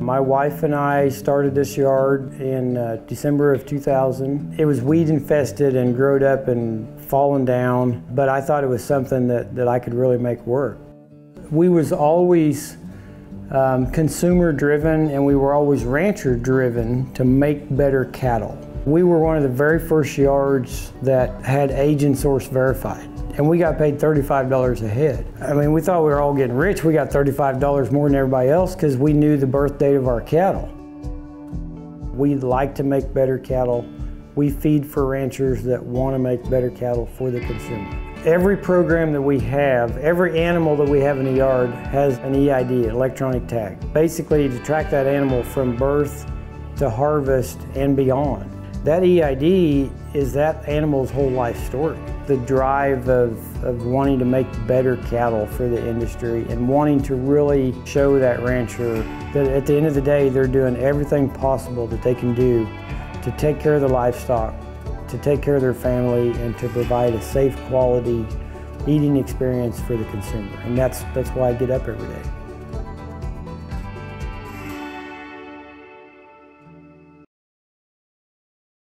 My wife and I started this yard in December of 2000. It was weed infested and growed up and fallen down, but I thought it was something that I could really make work. We was always consumer driven, and we were always rancher driven to make better cattle. We were one of the very first yards that had age and source verified, and we got paid $35 a head. I mean, we thought we were all getting rich. We got $35 more than everybody else because we knew the birth date of our cattle. We like to make better cattle. We feed for ranchers that want to make better cattle for the consumer. Every program that we have, every animal that we have in the yard has an EID, electronic tag, basically to track that animal from birth to harvest and beyond. That EID is that animal's whole life story. The drive of wanting to make better cattle for the industry and wanting to really show that rancher that at the end of the day, they're doing everything possible that they can do to take care of the livestock, to take care of their family, and to provide a safe, quality eating experience for the consumer. And that's why I get up every day.